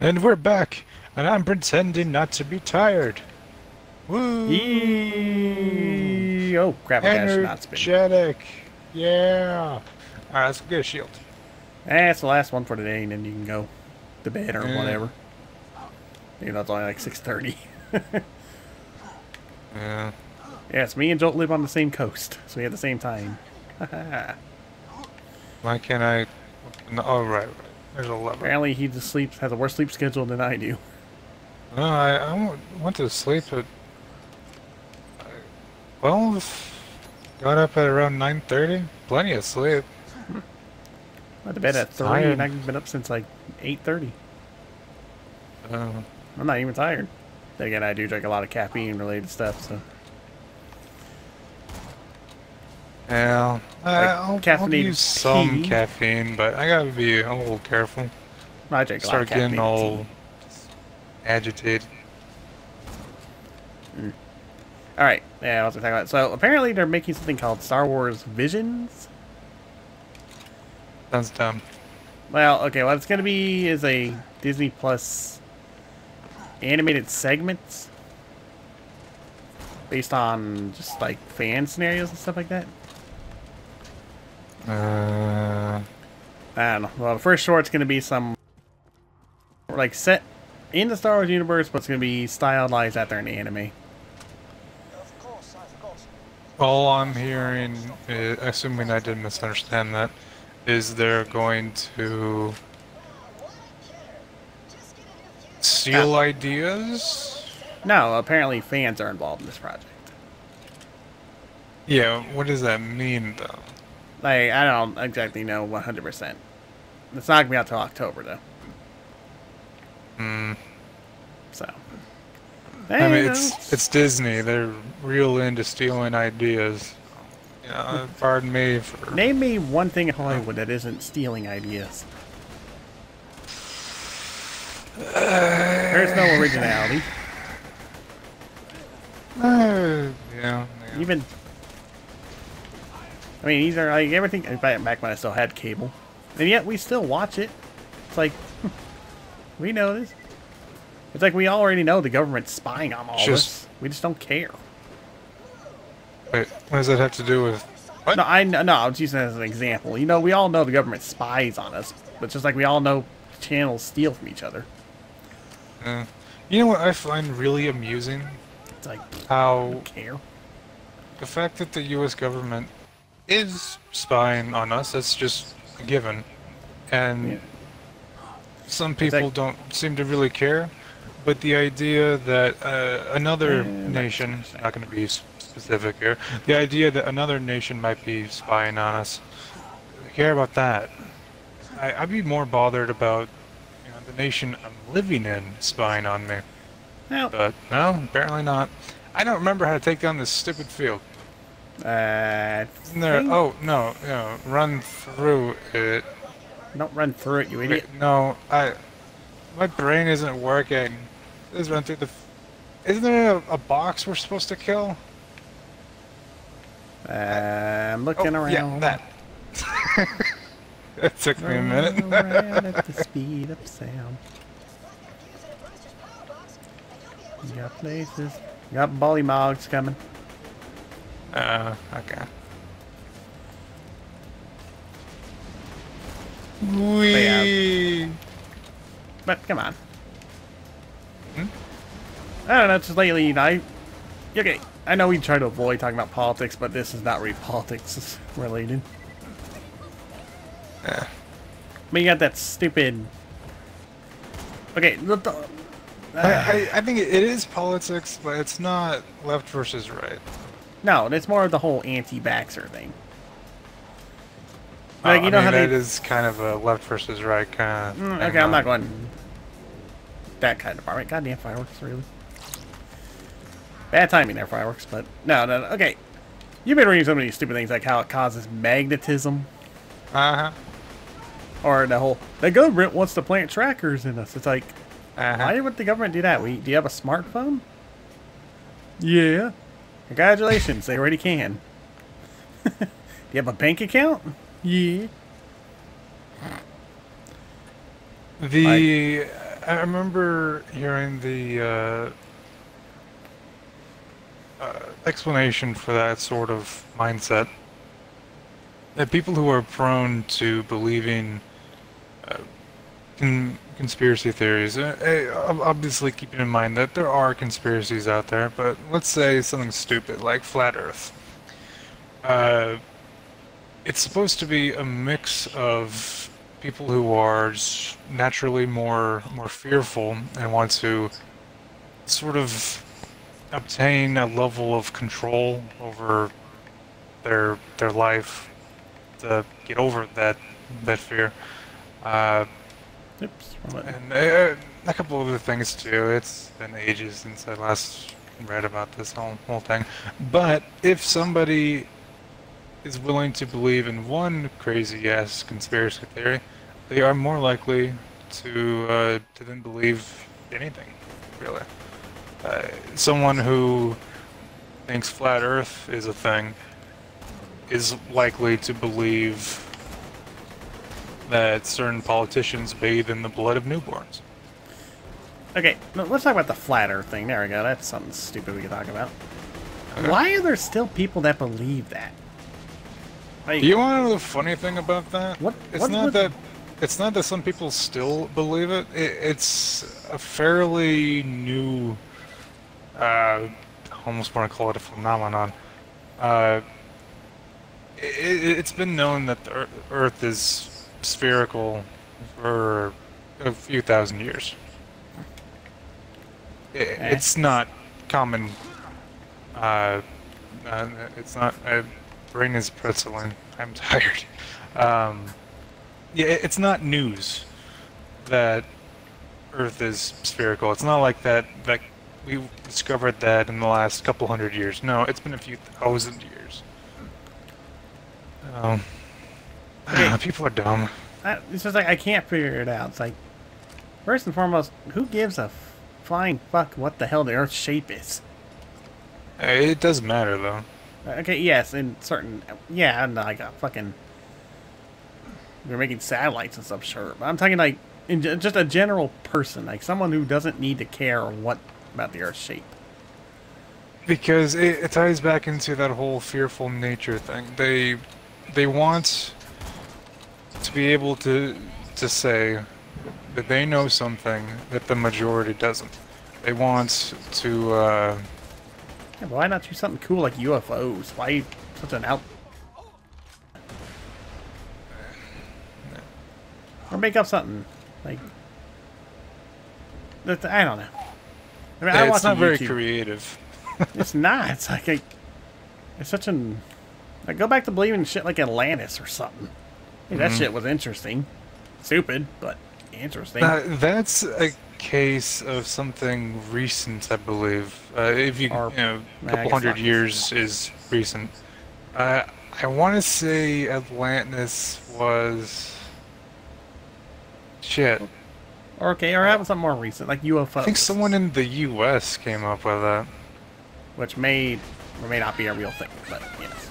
And we're back, and I'm pretending not to be tired. Woo! Eee. Oh crap! Energetic. Yeah. All right, let's get a shield. That's the last one for today, and then you can go to bed or whatever. You know, it's only like 6:30. Yeah. Yes, me and Jolt live on the same coast, so we have the same time. Why can't I? No, oh right. There's a lever. Apparently he just sleeps, has a worse sleep schedule than I do. No, I went to sleep at 12, got up at around 9:30. Plenty of sleep. I went to bed at 3 and I've been up since like 8:30. I'm not even tired. Then again, I do drink a lot of caffeine related stuff, so. Yeah, I'll use some caffeine, but I gotta be a little careful. I drink a lot of caffeine. Start getting all agitated. Mm. All right, yeah, I was gonna talk about it. So apparently they're making something called Star Wars Visions. Sounds dumb. Well, okay, what it's gonna be is a Disney Plus animated segments based on just like fan scenarios and stuff like that. I don't know. Well, the first short's going to be some like set in the Star Wars universe, but it's going to be stylized out there in the anime. All I'm hearing, is, assuming I didn't misunderstand that, is they're going to steal ideas? No, apparently fans are involved in this project. Yeah, what does that mean, though? Like, I don't exactly know 100%. It's not going to be out till October, though. Hmm. So. I mean, it's Disney. They're real into stealing ideas. You know, pardon me for... Name me one thing in Hollywood that isn't stealing ideas. There's no originality. Yeah. Even... I mean, these are like everything back when I still had cable, and yet we still watch it. It's like we know this. It's like we already know the government's spying on all of us. We just don't care. Wait, what does that have to do with? What? No, I was using it as an example. You know, we all know the government spies on us, but just like we all know channels steal from each other. You know what I find really amusing? It's like how I don't care. The fact that the U.S. government is spying on us, that's just a given. And some people don't seem to really care, but the idea that another nation, not going to be specific here, the idea that another nation might be spying on us, I care about that. I'd be more bothered about the nation I'm living in spying on me. No. But no, apparently not. I don't remember how to take down this stupid field. Oh no, no! Run through it. Don't run through it, you idiot! No, my brain isn't working. Let's run through the. Isn't there a box we're supposed to kill? I'm looking around. Yeah, that. It took me a minute. Around at the speed of sound. You got places. You got Bolly Mogs coming. Okay. Wee. But come on. I don't know. Just lately, okay. I know we try to avoid talking about politics, but this is not really politics related. Yeah. But you got that stupid. Okay. I think it is politics, but it's not left versus right. No, it's more of the whole anti-vaxxer thing. Like, you know, I mean, how that is kind of a left versus right kind of thing. Okay, I'm not going that kind of far. Goddamn fireworks, really. Bad timing there, fireworks, but no. Okay, you've been reading so many stupid things, like how it causes magnetism. Or the government wants to plant trackers in us. It's like, why would the government do that? Do you have a smartphone? Yeah. Congratulations, they already can. Do you have a bank account? Yeah. The I remember hearing the explanation for that sort of mindset. That people who are prone to believing in conspiracy theories, obviously keeping in mind that there are conspiracies out there, but let's say something stupid like Flat Earth. It's supposed to be a mix of people who are naturally more fearful and want to sort of obtain a level of control over their life to get over that fear. Oops. And a couple other things too. It's been ages since I last read about this whole thing. But if somebody is willing to believe in one crazy-ass conspiracy theory, they are more likely to then believe anything, really. Someone who thinks Flat Earth is a thing is likely to believe that certain politicians bathe in the blood of newborns. Okay, let's talk about the Flat Earth thing. There we go. That's something stupid we could talk about. Okay. Why are there still people that believe that? Like, do you want to know the funny thing about that? It's not that some people still believe it. It's a fairly new, I almost want to call it a phenomenon. It's been known that the Earth is spherical for a few thousand years. It's not common. It's not. My brain is pretzeling. I'm tired. Yeah, it's not news that Earth is spherical. It's not like that. That we discovered that in the last couple hundred years. No, it's been a few thousand years. Okay. People are dumb. It's just like, I can't figure it out. It's like, first and foremost, who gives a flying fuck what the hell the Earth's shape is? It does matter, though. Okay, yes, in certain... Yeah, I'm not like a fucking... We're making satellites and stuff, sure. But I'm talking like, in just a general person. Like, someone who doesn't need to care what about the Earth's shape. Because it ties back into that whole fearful nature thing. They want... to be able to say that they know something that the majority doesn't. They want to, Yeah, why not do something cool like UFOs? Why such an out... Or make up something. Like... I don't know. I mean, yeah, I watch on YouTube. It's not very creative. It's not. It's like a... It's such an... Like, go back to believing in shit like Atlantis or something. Hey, that shit was interesting. Stupid, but interesting. That's a case of something recent, I believe. If you, you know, a couple hundred years is recent. I want to say Atlantis was... Shit. Okay, or that was something more recent, like UFOs. I think someone in the U.S. came up with that. Which may or may not be a real thing, but yes.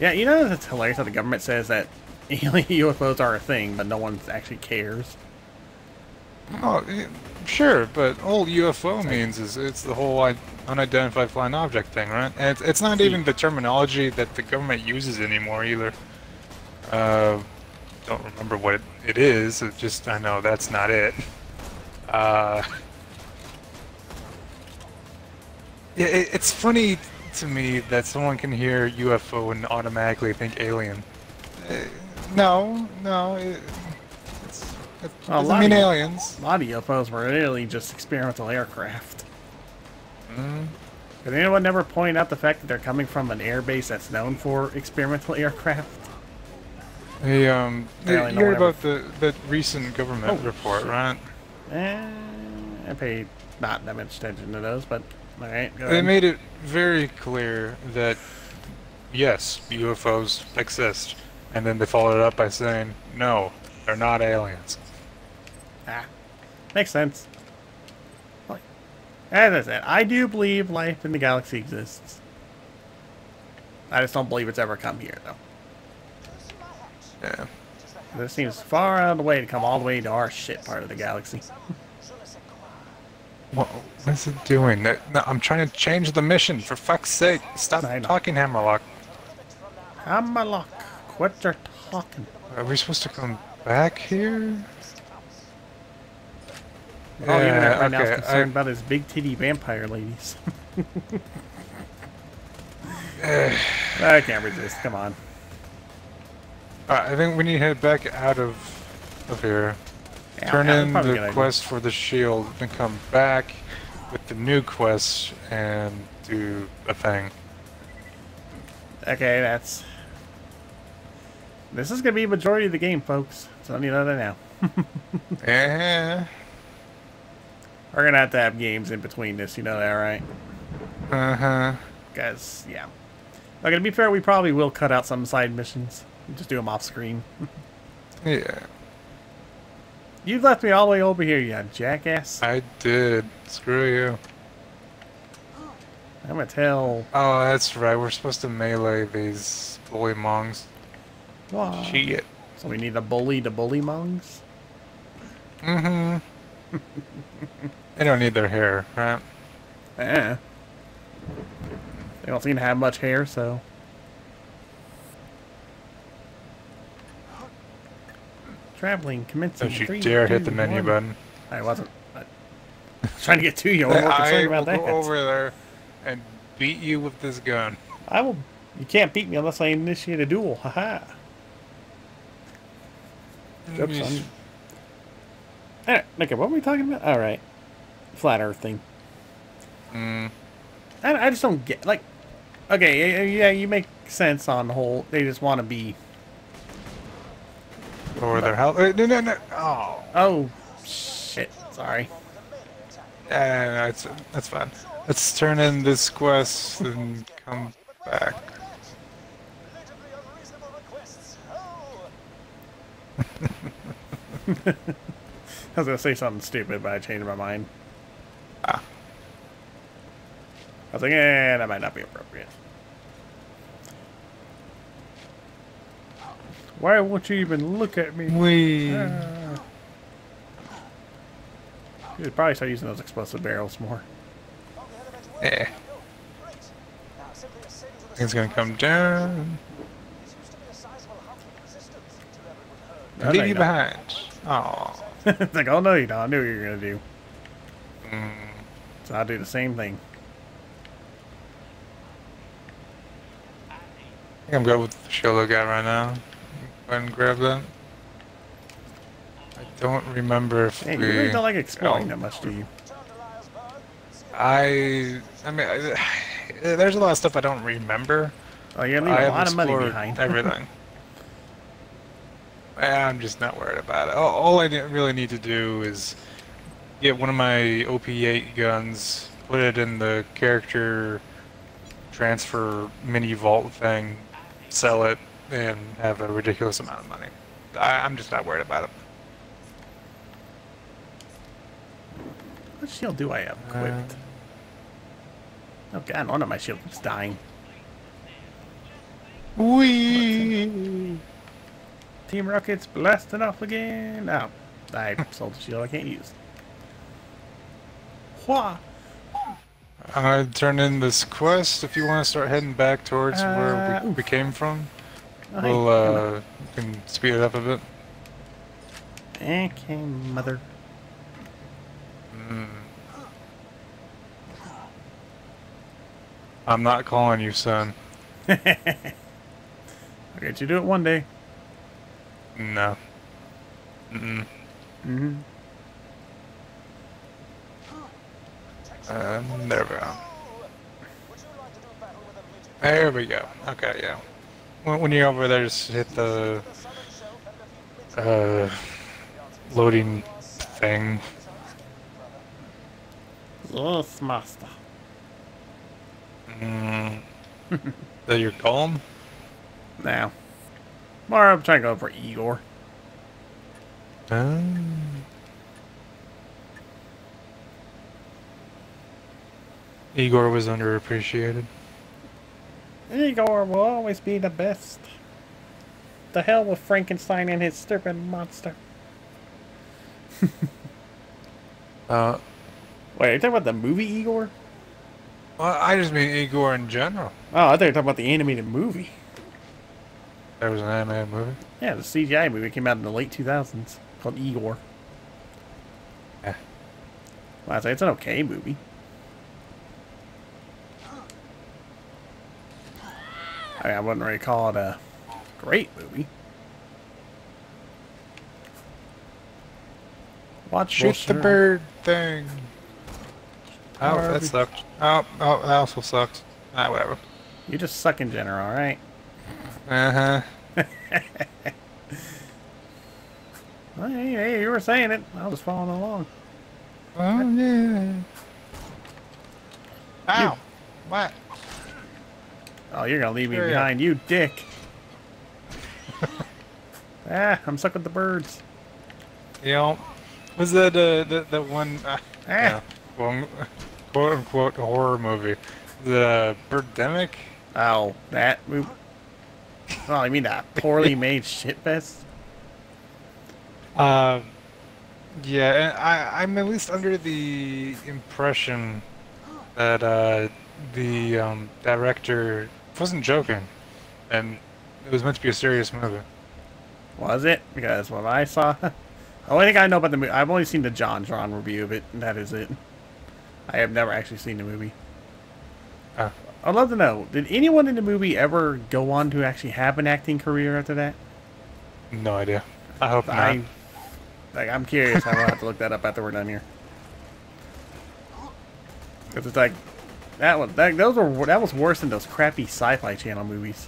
Yeah, you know, that's hilarious how the government says that alien UFOs are a thing, but no one actually cares. Oh, sure, but all UFO means is it's the whole unidentified flying object thing, right? And it's not even the terminology that the government uses anymore, either. Don't remember what it is, it's just, I know that's not it. Yeah, it's funny... to me that someone can hear UFO and automatically think alien. No, it doesn't mean aliens. A lot of UFOs were really just experimental aircraft. Did anyone ever point out the fact that they're coming from an airbase that's known for experimental aircraft? Hey, really you heard about the recent government report, right? I paid not that much attention to those, but alright, go ahead. They made it very clear that, yes, UFOs exist. And then they followed it up by saying, no, they're not aliens. Ah, makes sense. As I said, I do believe life in the galaxy exists. I just don't believe it's ever come here, though. Yeah. This seems far out of the way to come all the way to our shit part of the galaxy. What's it doing? No, I'm trying to change the mission, for fuck's sake. Stop talking, Hammerlock. Hammerlock, quit your talking. Are we supposed to come back here? Oh, yeah, even that right now is concerned about his big titty vampire ladies. I can't resist, come on. I think we need to head back out of here. Yeah, turn in the quest for the shield and come back with the new quest and do a thing. Okay, that's... This is going to be a majority of the game, folks. So I need another now. Yeah. We're going to have games in between this, you know that, right? Uh-huh. Guys, yeah. Now, to be fair, we probably will cut out some side missions. Just do them off screen. Yeah. You left me all the way over here, you jackass. I did. Screw you. I'm gonna tell... Oh, that's right. We're supposed to melee these bully mongs. Aww. Shit. So we need to bully the bully mongs? Mm-hmm. They don't need their hair, right? Eh. They don't seem to have much hair, so... Traveling commencing. Don't you dare hit the menu button. I wasn't. I was trying to get to you. I'm more concerned about that. I will go over there and beat you with this gun. I will. You can't beat me unless I initiate a duel. Haha. Oops. Alright, okay, what were we talking about? Alright. Flat Earth thing. Mm. I just don't get. Like, okay, yeah, you make sense on the whole. They just want to be. Over their health. No, no, no. Oh. Oh, shit. Sorry. No, that's fine. Let's turn in this quest and come back. I was going to say something stupid, but I changed my mind. Ah. I was like, eh, that might not be appropriate. Why won't you even look at me? We. You should probably start using those explosive barrels more. Eh. It's gonna come down. No, leave you behind. Oh. It's like, oh no, you don't. I knew what you were gonna do. Mm. So I'll do the same thing. I think I'm good with the Sholo guy right now. Go ahead and grab that. I don't remember if we... You really don't like exploring that much, do you? I mean, there's a lot of stuff I don't remember. Oh, you're leaving a lot of money behind. Everything. I'm just not worried about it. All I really need to do is get one of my OP8 guns, put it in the character transfer mini vault thing, sell it, and have a ridiculous amount of money. I'm just not worried about it. What shield do I have equipped? Oh god, one of my shields is dying. Wee! Team Rocket's blasting off again! Oh, I sold the shield I can't use. Wah! I'm gonna turn in this quest if you want to start heading back towards where we came from. We'll, we can speed it up a bit. Okay, mother. Mm. I'm not calling you, son. I'll get you to do it one day. No. Mm-mm. Mm-hmm. There we go. There we go. Okay, yeah. When you're over there, just hit the loading thing. Yes, master. Mm. Is that your column? No. More, I'm trying to go for Igor. Igor was underappreciated. Igor will always be the best. The hell with Frankenstein and his stupid monster. Wait, are you talking about the movie Igor? Well, I just mean Igor in general. Oh, I thought you were talking about the animated movie. There was an animated movie? Yeah, the CGI movie came out in the late 2000s called Igor. Yeah. Well, I say it's an okay movie. I mean, I wouldn't really call it a great movie. Watch the bird thing. Oh, that sucked. Oh, that also sucked. Ah, whatever. You just suck in general, alright? Well, hey, you were saying it. I was following along. Oh, yeah. Ow! What? Oh, you're gonna leave me behind, you dick. Ah, I'm stuck with the birds. Yeah. Was that the one quote unquote horror movie? The Birdemic? Oh, that movie. Oh, I mean that poorly made shitfest? Yeah, and I'm at least under the impression that the director wasn't joking, and it was meant to be a serious movie. Was it? Because what I saw, the only thing I know about the movie, I've only seen the John review of it, and that is it. I have never actually seen the movie. I'd love to know, did anyone in the movie ever go on to actually have an acting career after that? No idea. I hope not. Like, I'm curious. I'm gonna have to look that up after we're done here. Because it's like, that one, that was worse than those crappy Sci-Fi Channel movies.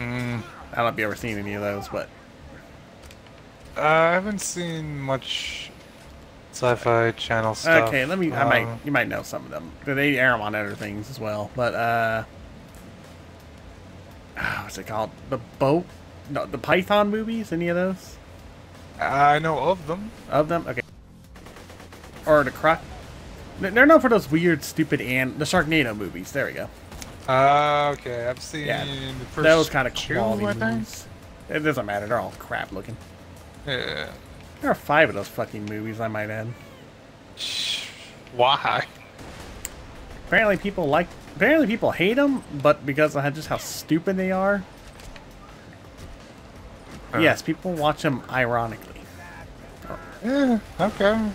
I don't know if you ever seen any of those, but I haven't seen much Sci-Fi Channel stuff. Okay, let me. You might know some of them. They air them on other things as well. But what's it called? The boat? No, the Python movies. Any of those? I know of them. Of them? Okay. Or the Croc. They're known for those weird, stupid, and the Sharknado movies. There we go. Okay, I've seen the first those kind of quality movies. It doesn't matter; they're all crap looking. Yeah. There are 5 of those fucking movies, I might add. Why? Apparently, people like. Apparently, people hate them, but because of just how stupid they are. Yes, people watch them ironically. Yeah. Okay.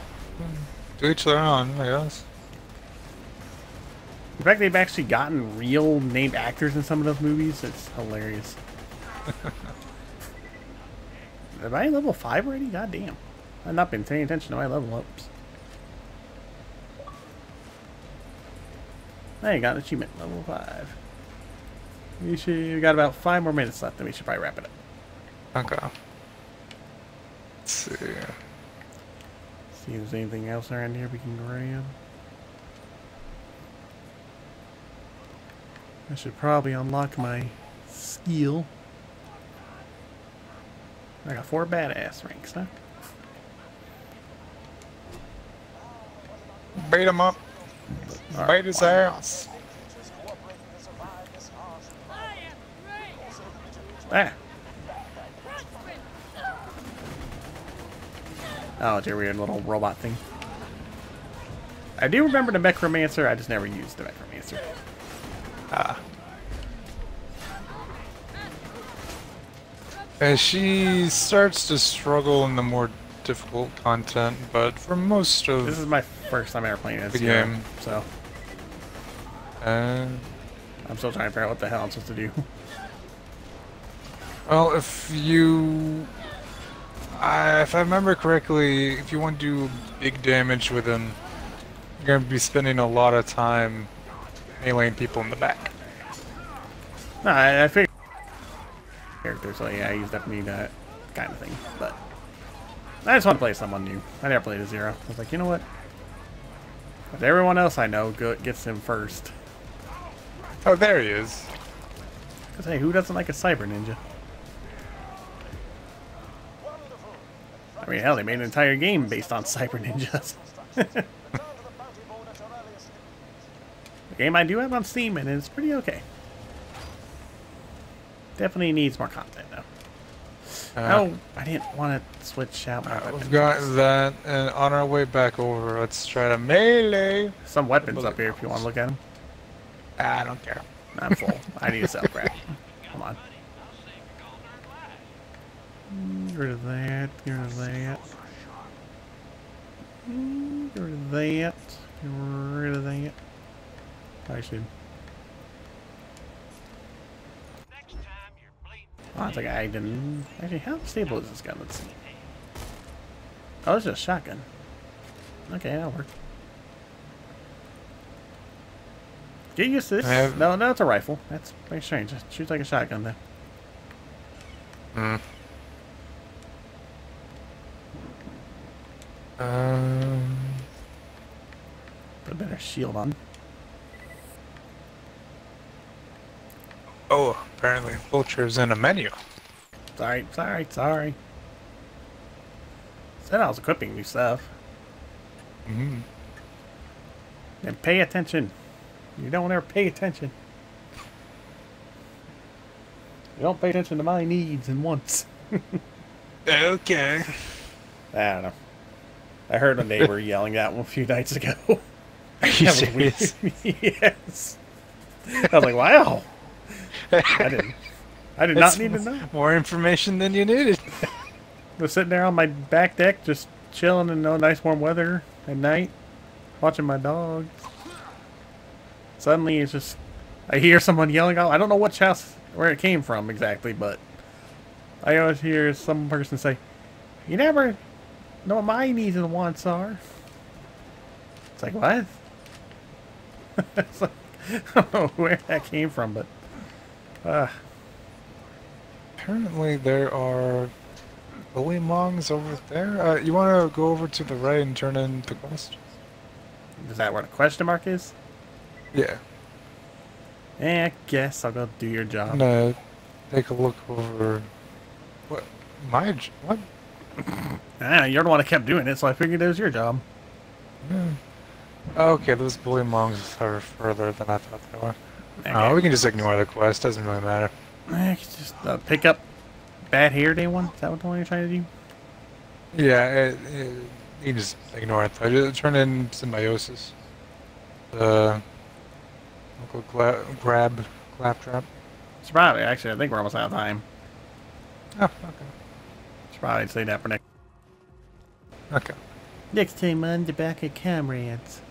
To each their own, I guess. In fact, they've actually gotten real named actors in some of those movies. It's hilarious. Am I level 5 already? Goddamn. I've not been paying attention to my level ups. I got an achievement, level 5. We got about 5 more minutes left, and we should probably wrap it up. Okay. Let's see. See if there's anything else around here we can grab. I should probably unlock my skill. I got 4 badass ranks, huh? Beat him up. Right. Beat his ass. Ah. Oh, it's a weird little robot thing. I do remember the Mecromancer, I just never used the Mecromancer. Ah. And she starts to struggle in the more difficult content, but for most of... This is my first time ever playing this game, so... I'm still trying to figure out what the hell I'm supposed to do. Well, if you... if I remember correctly, if you want to do big damage with him, you're going to be spending a lot of time meleeing people in the back. No, I figured character, so yeah, you definitely need that kind of thing. But I just want to play someone new. I never played a zero. I was like, you know what? If everyone else I know gets him first. Oh, there he is. Because hey, who doesn't like a cyber ninja? I mean, hell, they made an entire game based on cyber ninjas. The game I do have on Steam, and it's pretty okay. Definitely needs more content, though. Oh, I didn't want to switch out. We've got that, and on our way back over, let's try to melee. Some weapons up here if you want to look at them. I don't care. I'm full. I need to sell crap. Come on. Get rid of that. Get rid of that. Get rid of that. Get rid of that. Actually. Oh, it's like I didn't. Actually, how stable is this gun? Let's see. Oh, it's just a shotgun. Okay, that'll work. Get used to this. No, no, it's a rifle. That's pretty strange. Just shoots like a shotgun, though. Put a better shield on. Oh, apparently Vulture's in a menu. Sorry, sorry, sorry. Said I was equipping new stuff. And pay attention. You don't ever pay attention. You don't pay attention to my needs and wants. Okay. I don't know. I heard a neighbor yelling that one a few nights ago. Are you serious? Yes. I was like, wow. I did not need to know. More information than you needed. We're sitting there on my back deck, just chilling in the nice warm weather at night, watching my dogs. Suddenly, it's just I hear someone yelling out. I don't know which house where it came from exactly, but I always hear some person say, "You never know what my needs and wants are." It's like what? It's like, I don't know where that came from, but. Apparently there are bully mongs over there. You want to go over to the right and turn in the quest? Is that where the question mark is? Yeah. Eh, I guess I'll go do your job. I'm gonna take a look over. What? My job? What? Ah, you're the one that kept doing it, so I figured it was your job. Yeah. Okay, those bully mongs are further than I thought they were. Okay. Oh, we can just ignore the quest. Doesn't really matter. I can just pick up bad hair day one. Is that what the one you're trying to do? Yeah, you just ignore it. I just turn in symbiosis. Local claptrap. It's probably actually. I think we're almost out of time. Oh, okay. It's probably say that for next. Okay. Next time on the back of Comrades.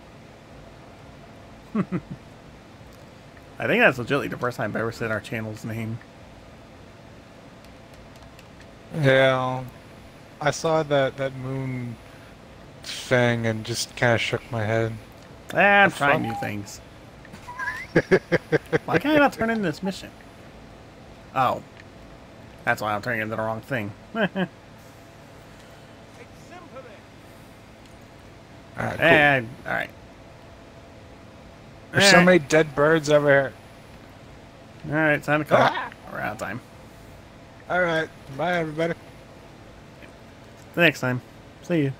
I think that's legitimately the first time I've ever said our channel's name. Yeah, I saw that moon thing and just kind of shook my head. Ah, I'm trying new things. Why can't I not turn in this mission? Oh, that's why I'm turning into the wrong thing. Alright, cool. Alright. There's so many dead birds over here. Alright, time to call. We're out of time. Alright, bye everybody. Till next time. See you.